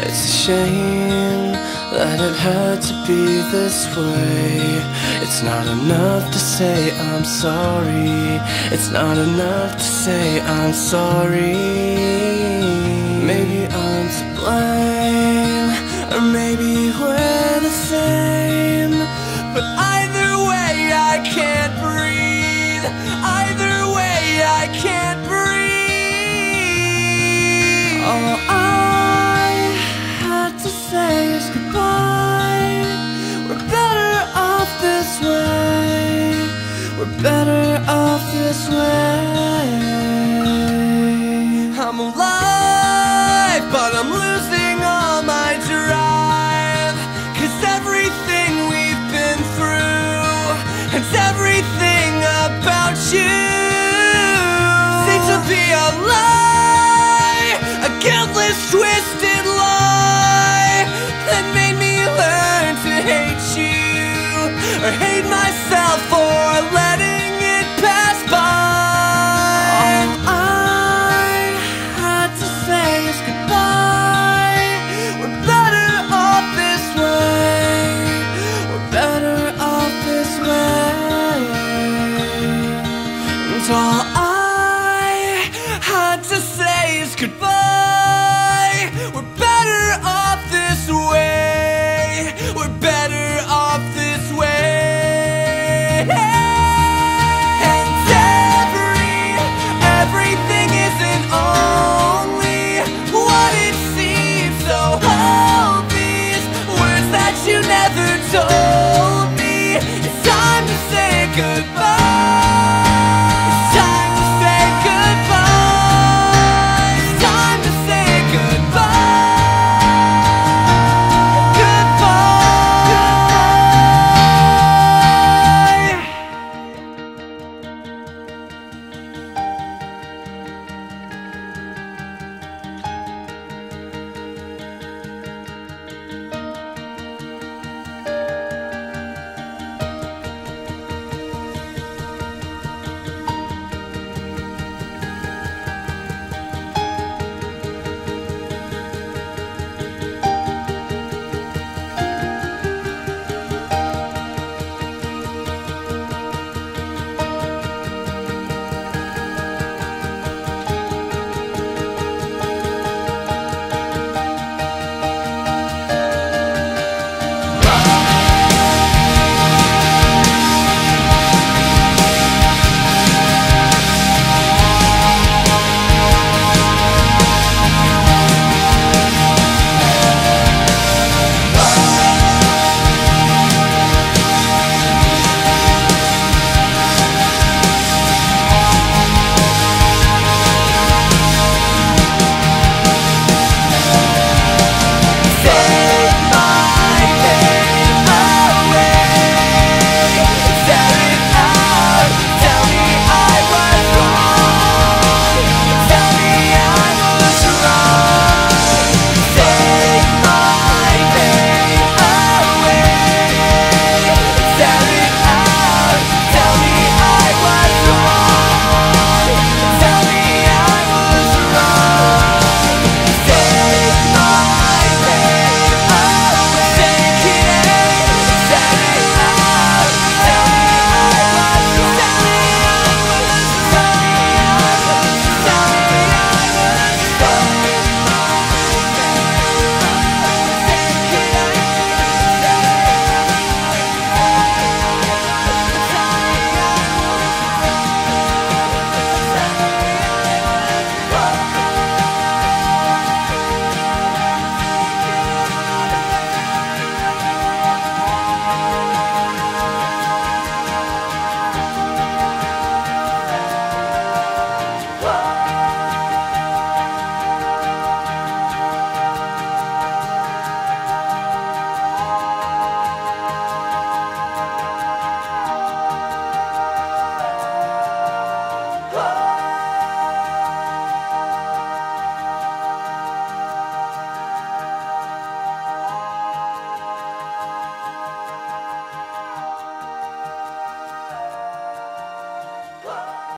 It's a shame that it had to be this way. It's not enough to say I'm sorry. It's not enough to say I'm sorry. Maybe I'm to blame, or maybe we're the same. But either way I can't breathe. Either way I can't breathe. All I had to say is goodbye. We're better off this way. We're better off this way. I'm alive, but I'm losing all my drive. 'Cause everything we've been through, it's everything about you. Seems to be a lie, a guiltless, twisted lie that made me learn to hate you, or hate myself for letting it pass by. All I had to say is goodbye. We're better off this way. We're better off this way. And all I had to say is goodbye. We're better off this way. We're better off this way. And everything isn't only what it seems. So all these words that you never told.